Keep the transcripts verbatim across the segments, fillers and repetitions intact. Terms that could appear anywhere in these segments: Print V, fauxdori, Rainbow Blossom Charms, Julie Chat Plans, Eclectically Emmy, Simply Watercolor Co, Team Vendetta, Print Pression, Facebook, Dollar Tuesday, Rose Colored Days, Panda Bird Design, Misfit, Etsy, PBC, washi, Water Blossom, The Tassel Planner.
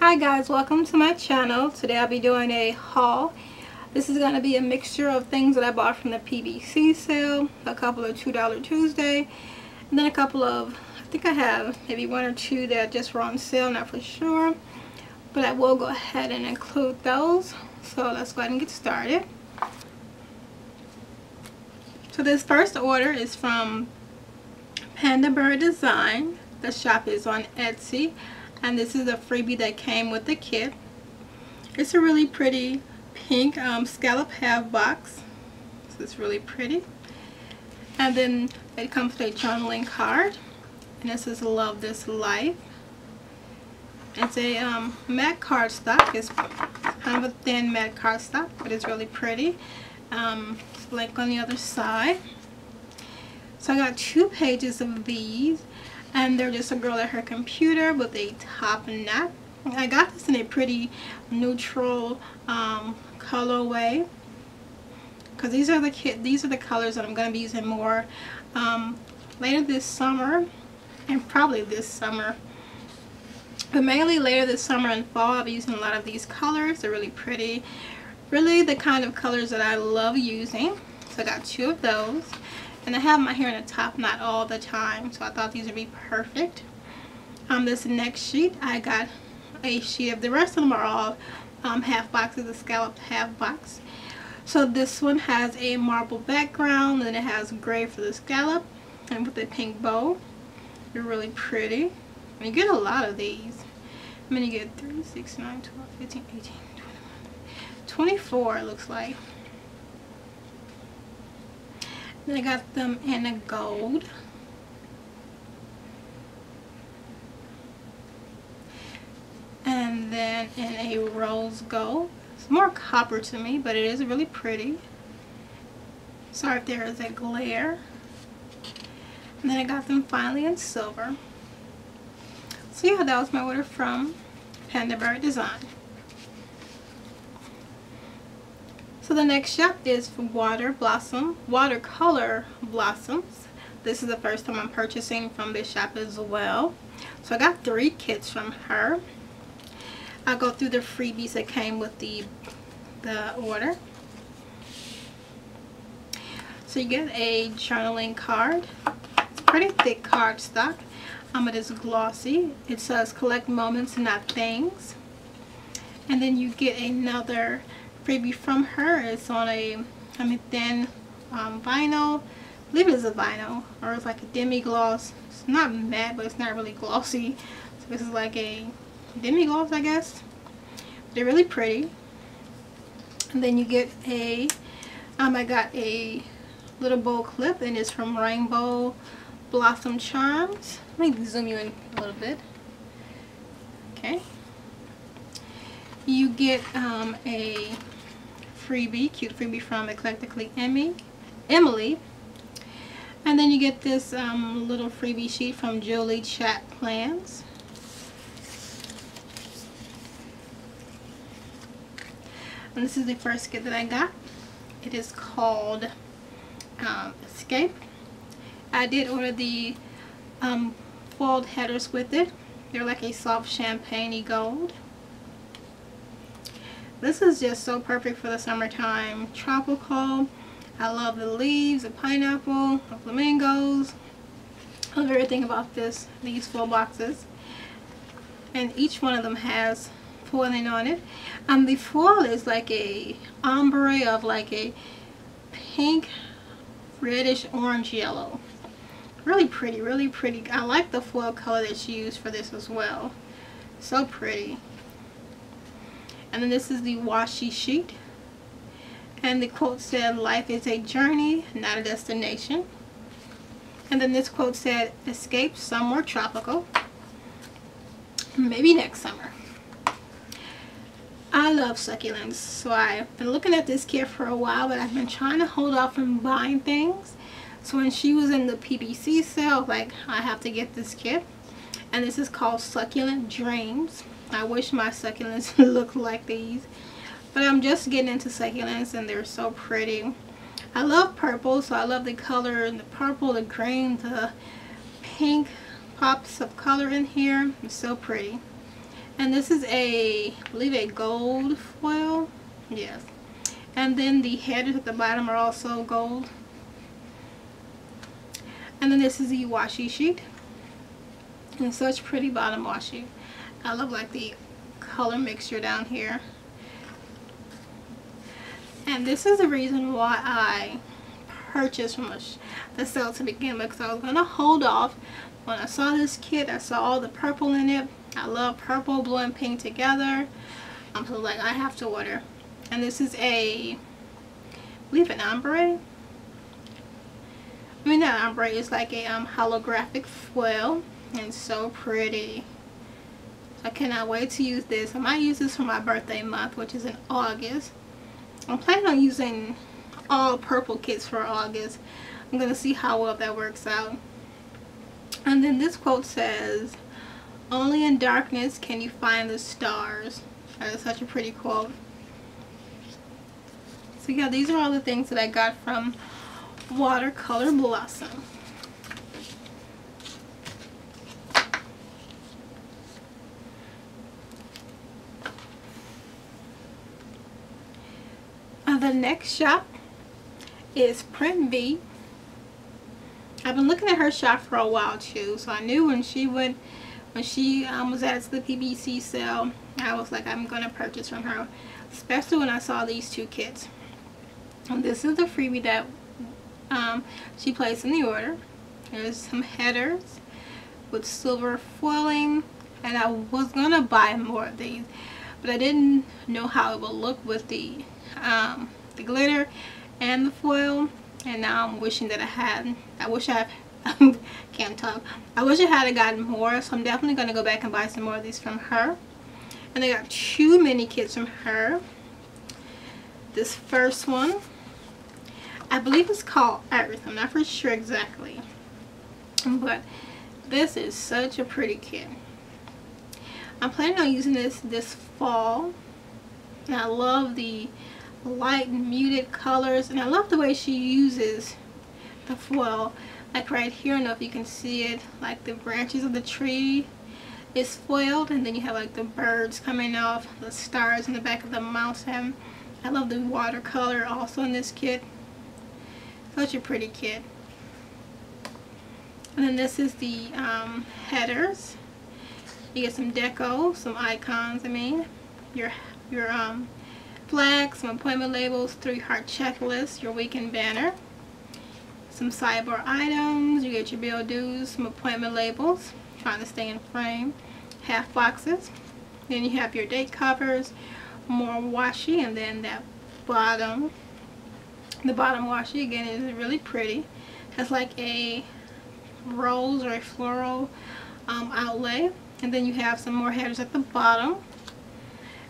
Hi guys, welcome to my channel. Today I'll be doing a haul. This is going to be a mixture of things that I bought from the P B C sale, a couple of two dollar Tuesday, and then a couple of, I think I have maybe one or two that just were on sale, not for sure, but I will go ahead and include those. So let's go ahead and get started. So this first order is from Panda Bird Design. The shop is on Etsy. And this is a freebie that came with the kit. It's a really pretty pink um, scallop half box. So it's really pretty. And then it comes with a journaling card. And this is Love This Life. It's a um, matte cardstock. It's kind of a thin matte cardstock, but it's really pretty. Um, it's blank on the other side. So I got two pages of these. And they're just a girl at her computer with a top knot. I got this in a pretty neutral um, colorway, because these are the kit. These are the colors that I'm going to be using more um, later this summer, and probably this summer, but mainly later this summer and fall. I'll be using a lot of these colors. They're really pretty, really the kind of colors that I love using. So I got two of those. And I have my hair in a top knot all the time, so I thought these would be perfect. Um, this next sheet, I got a sheet of the rest of them are all um, half boxes, a scalloped half box. So this one has a marble background, and it has gray for the scallop, and with a pink bow. They're really pretty. And you get a lot of these. I mean, you get three, six, nine, twelve, fifteen, eighteen, twenty, twenty-four, it looks like. I got them in a gold. And then in a rose gold. It's more copper to me, but it is really pretty. Sorry if there is a glare. And then I got them finally in silver. So yeah, that was my order from Panda Bird Design. So the next shop is from Water Blossom, Watercolor Blossoms. This is the first time I'm purchasing from this shop as well. So I got three kits from her. I'll go through the freebies that came with the, the order. So you get a journaling card. It's pretty thick cardstock. Um, it is glossy. It says collect moments, not things. And then you get another freebie from her. It's on a I mean thin um, vinyl. I believe it's a vinyl, or it's like a demi gloss. It's not matte, but it's not really glossy. So this is like a demi gloss, I guess. They're really pretty. And then you get a um I got a little bow clip, and it's from Rainbow Blossom Charms. Let me zoom you in a little bit. Okay. You get um a freebie, cute freebie from Eclectically Emmy, Emily. And then you get this um, little freebie sheet from Julie Chat Plans. And this is the first kit that I got. It is called um, Escape. I did order the um, foiled headers with it. They're like a soft champagne-y gold. This is just so perfect for the summertime tropical. I love the leaves, the pineapple, the flamingos. I love everything about this, these full boxes. And each one of them has foiling on it. Um, the foil is like a ombre of like a pink, reddish, orange, yellow. Really pretty, really pretty. I like the foil color that she used for this as well. So pretty. And then this is the washi sheet, and the quote said, "Life is a journey, not a destination." And then this quote said, "Escape somewhere tropical, maybe next summer." I love succulents, so I've been looking at this kit for a while, but I've been trying to hold off from buying things. So when she was in the P B C sale, like, I have to get this kit. And this is called Succulent Dreams. I wish my succulents looked like these, but I'm just getting into succulents and they're so pretty. I love purple, so I love the color and the purple, the green, the pink pops of color in here. It's so pretty. And this is a, I believe, a gold foil. Yes. And then the headers at the bottom are also gold. And then this is the washi sheet. And such pretty bottom washi. I love like the color mixture down here. And this is the reason why I purchased from the sale to begin with, because I was going to hold off. When I saw this kit, I saw all the purple in it. I love purple, blue, and pink together. Um, so like I have to order. And this is a, I believe, an ombre. I mean not ombre, it's like a um, holographic foil, and so pretty. I cannot wait to use this. I might use this for my birthday month, which is in August. I'm planning on using all purple kits for August. I'm going to see how well that works out. And then this quote says, "Only in darkness can you find the stars." That is such a pretty quote. So yeah, these are all the things that I got from Watercolor Blossom. Uh, the next shop is Print V. I've been looking at her shop for a while too, so I knew when she would, when she um, was at the P B C sale, I was like, I'm gonna purchase from her, especially when I saw these two kits. And this is the freebie that um, she placed in the order. There's some headers with silver foiling, and I was going to buy more of these, but I didn't know how it would look with the, um, the glitter and the foil, and now I'm wishing that I had, I wish I had, can't talk, I wish I had gotten more, so I'm definitely going to go back and buy some more of these from her. And I got two mini kits from her. This first one, I believe it's called Iris. I'm not for sure exactly, but this is such a pretty kit. I'm planning on using this this fall, and I love the light muted colors, and I love the way she uses the foil. Like right here, I don't know if you can see it, like the branches of the tree is foiled, and then you have like the birds coming off, the stars in the back of the mountain. I love the watercolor also in this kit. Such a pretty kit. And then this is the um, headers. You get some deco, some icons, I mean, your your um, flags, some appointment labels, three heart checklists, your weekend banner, some sidebar items. You get your bill dues, some appointment labels, trying to stay in frame, half boxes. Then you have your date covers, more washi, and then that bottom, the bottom washi again is really pretty. It's like a rose or a floral um, outlay, and then you have some more headers at the bottom.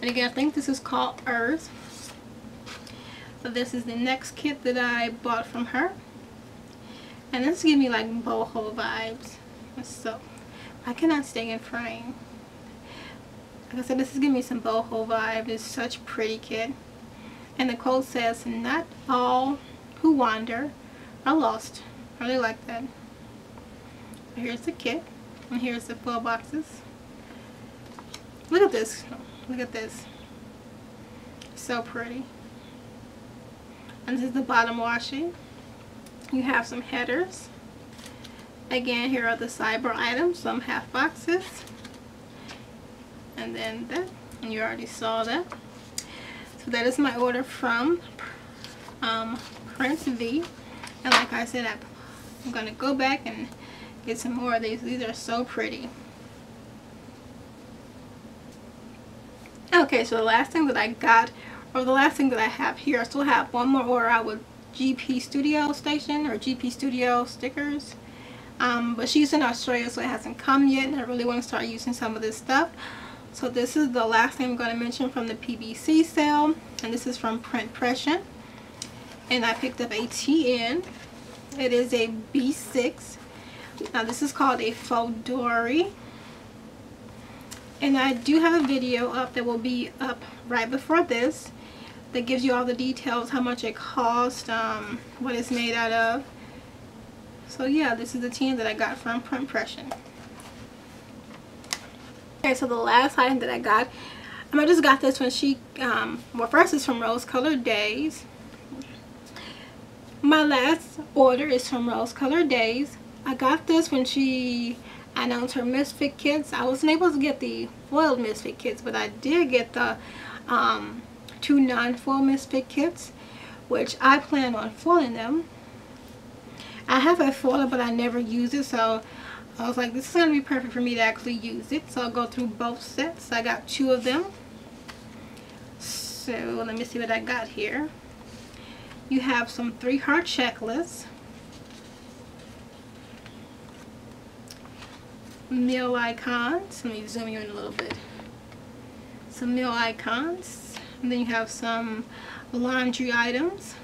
And again, I think this is called Earth. So this is the next kit that I bought from her, and this gives me like boho vibes. So I cannot stay in frame. Like I said, this is giving me some boho vibe. It's such a pretty kit. And the quote says, "Not all who wander are lost." I really like that. Here's the kit. And here's the full boxes. Look at this. Look at this. So pretty. And this is the bottom washi. You have some headers. Again, here are the sidebar items, some half boxes. And then that, and you already saw that. So that is my order from um, Print V. And like I said, I'm going to go back and get some more of these. These are so pretty. Okay, so the last thing that I got, or the last thing that I have here, I still have one more order out with G P Studio Station, or G P Studio stickers. Um, but she's in Australia, so it hasn't come yet, and I really want to start using some of this stuff. So this is the last thing I'm going to mention from the P B C sale, and this is from Print Pression. And I picked up a T N. It is a B six. Now this is called a fauxdori. And I do have a video up that will be up right before this that gives you all the details, how much it cost, um, what it's made out of. So yeah, this is the T N that I got from Print Pression. Okay, so the last item that I got, um, I just got this when she, um, well, first is from Rose Colored Days. My last order is from Rose Colored Days. I got this when she announced her Misfit kits. I wasn't able to get the foiled Misfit kits, but I did get the um, two non-foil Misfit kits, which I plan on foiling them. I have a foiler, but I never use it, so I was like, this is going to be perfect for me to actually use it. So I'll go through both sets. I got two of them. So let me see what I got here. You have some three heart checklists, meal icons. Let me zoom you in a little bit. Some meal icons. And then you have some laundry items.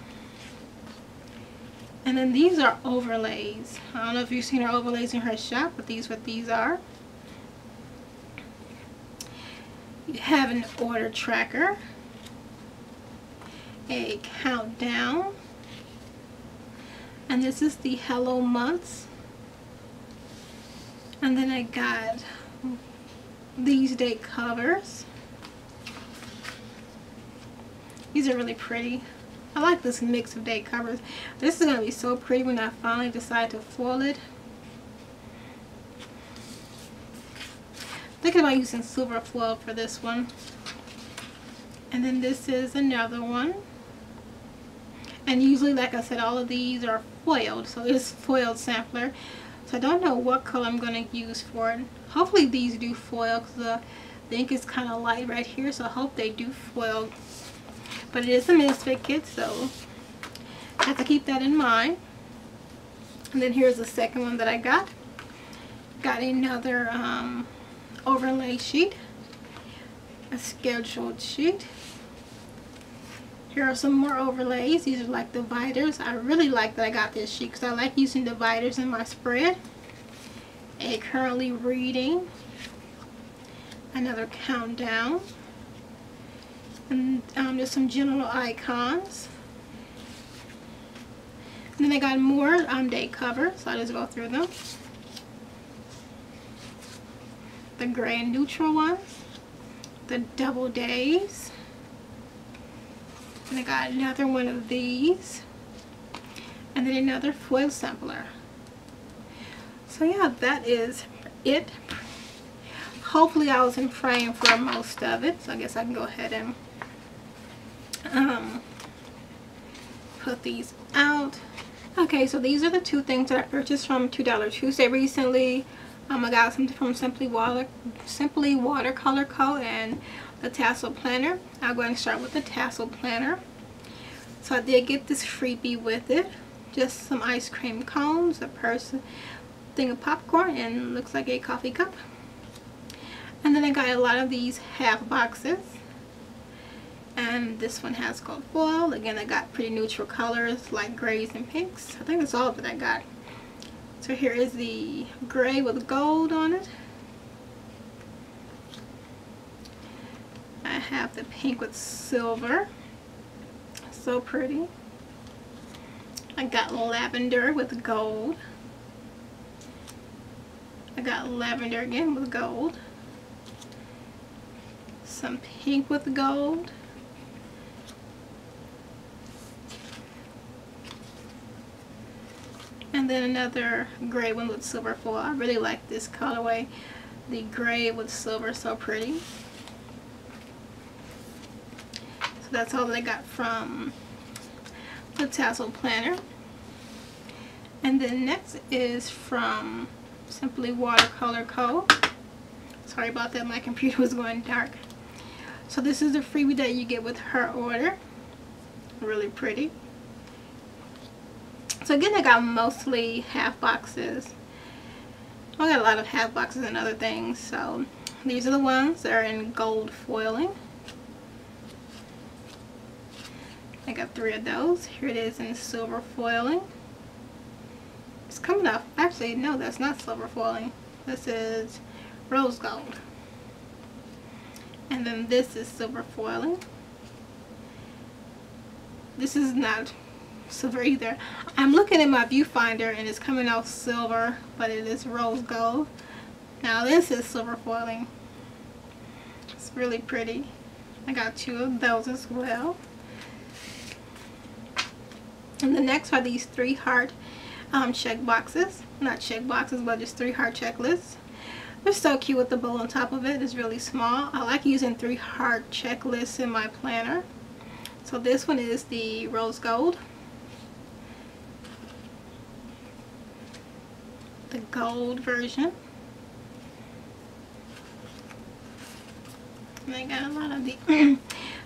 And then these are overlays. I don't know if you've seen her overlays in her shop, but these what these are. You have an order tracker, a countdown, and this is the Hello Months. And then I got these day covers. These are really pretty. I like this mix of day covers. This is going to be so pretty when I finally decide to foil it. Thinking about using silver foil for this one. And then this is another one. And usually, like I said, all of these are foiled. So it's foiled sampler. So I don't know what color I'm going to use for it. Hopefully these do foil because the, the ink is kind of light right here. So I hope they do foil. But it is a Misfit kit, so I have to keep that in mind. And then here's the second one that I got. Got another um, overlay sheet, a scheduled sheet. Here are some more overlays. These are like dividers. I really like that I got this sheet because I like using dividers in my spread. A currently reading, another countdown. And um, there's some general icons. And then I got more um, day covers, so I'll just go through them. The gray and neutral ones. The double days. And I got another one of these. And then another foil sampler. So yeah, that is it. Hopefully I was in frame for most of it, so I guess I can go ahead and um put these out. Okay, so these are the two things that I purchased from two dollar Tuesday recently. um I got something from Simply Water Simply Watercolor Co and the Tassel Planner. I'll go ahead and start with the Tassel Planner. So I did get this freebie with it, just some ice cream cones, a person thing of popcorn, and looks like a coffee cup. And then I got a lot of these half boxes. And this one has gold foil. Again, I got pretty neutral colors like grays and pinks. I think that's all that I got. So here is the gray with gold on it. I have the pink with silver. So pretty. I got lavender with gold. I got lavender again with gold. Some pink with gold. And then another gray one with silver foil. I really like this colorway. The gray with silver, so pretty. So that's all that I got from the Tassel Planner. And then next is from Simply Watercolor Co. Sorry about that, my computer was going dark. So this is the freebie that you get with her order. Really pretty. So again, I got mostly half boxes. I got a lot of half boxes and other things. So these are the ones that are in gold foiling. I got three of those. Here it is in silver foiling. It's coming off. Actually, no, that's not silver foiling. This is rose gold. And then this is silver foiling. This is not silver either. I'm looking at my viewfinder and it's coming out silver, but it is rose gold. Now this is silver foiling. It's really pretty. I got two of those as well. And the next are these three heart um, check boxes. Not check boxes, but just three heart checklists. They're so cute with the bow on top of it. It's really small. I like using three heart checklists in my planner. So this one is the rose gold, the gold version. And I got a lot of the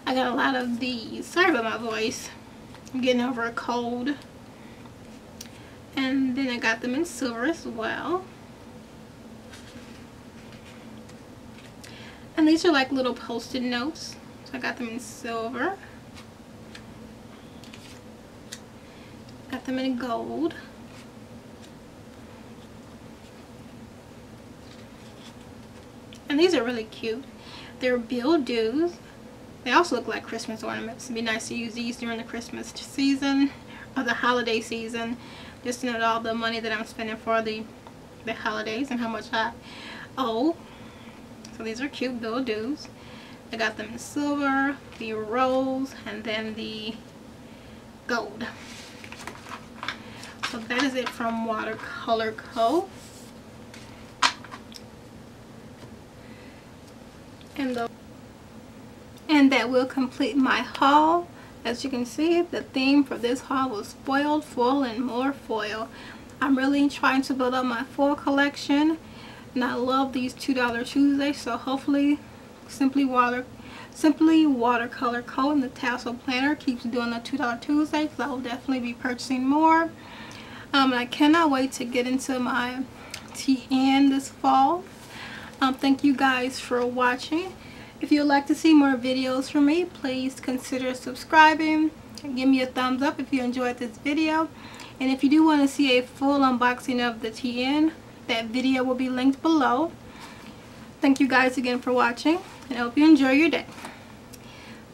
I got a lot of these. Sorry about my voice. I'm getting over a cold. And then I got them in silver as well. And these are like little post-it notes. So I got them in silver. Got them in gold. And these are really cute. They're bill-doos. They also look like Christmas ornaments. It'd be nice to use these during the Christmas season or the holiday season. Just to note all the money that I'm spending for the, the holidays and how much I owe. So these are cute bill-doos. I got them in silver, the rose, and then the gold. So that is it from Watercolor Co. And, the, and that will complete my haul. As you can see, the theme for this haul was foiled, foil, and more foil. I'm really trying to build up my foil collection, and I love these two dollar Tuesdays. So hopefully Simply Water Simply Watercolor Co. and the Tassel Planner keeps doing the two dollar Tuesdays, so I will definitely be purchasing more. Um, I cannot wait to get into my T N this fall. Um, thank you guys for watching. If you'd like to see more videos from me, please consider subscribing. Give me a thumbs up if you enjoyed this video. And if you do want to see a full unboxing of the T N, that video will be linked below. Thank you guys again for watching, and I hope you enjoy your day.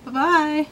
Bye-bye.